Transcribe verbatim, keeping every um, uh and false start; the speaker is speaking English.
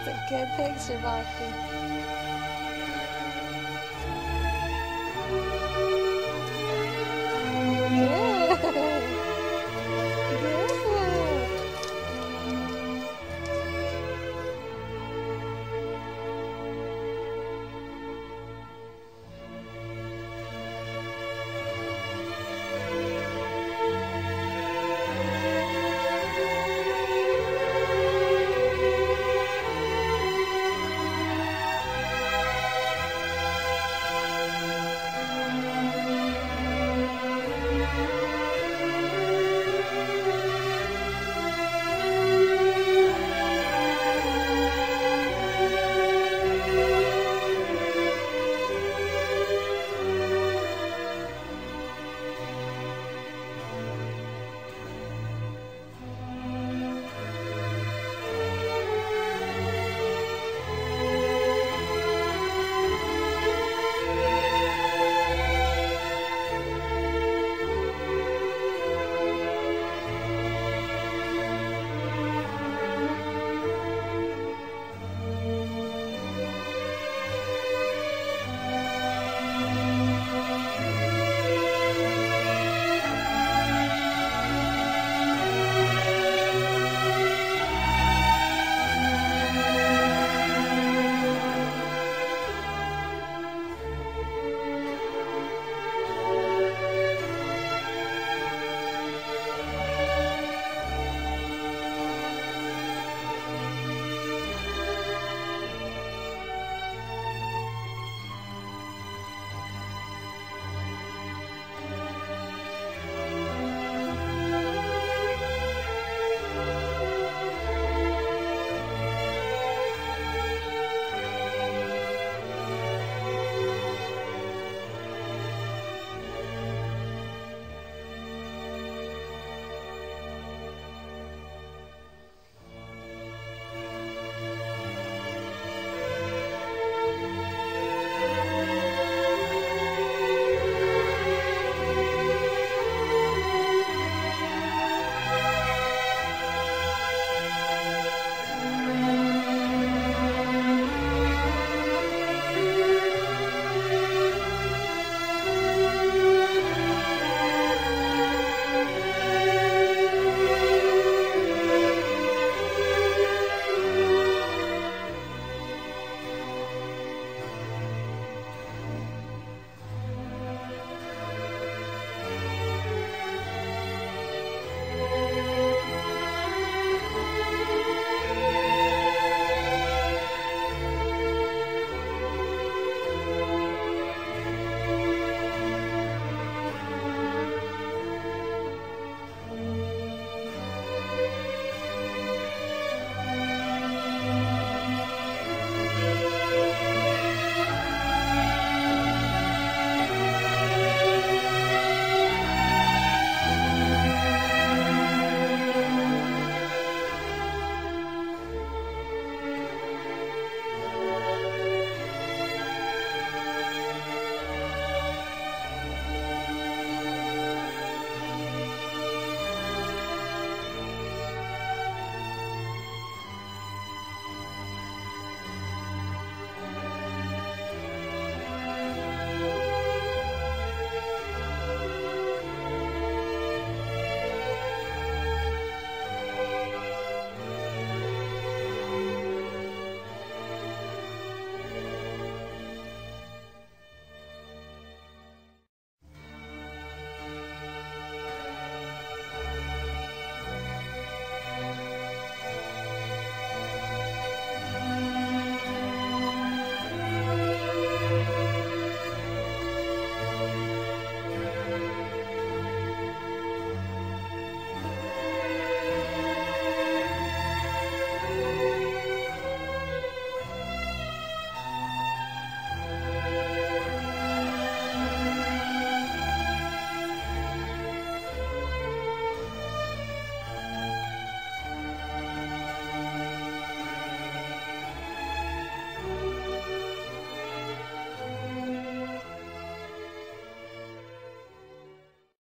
That's a good picture, Bhakti. Yeah.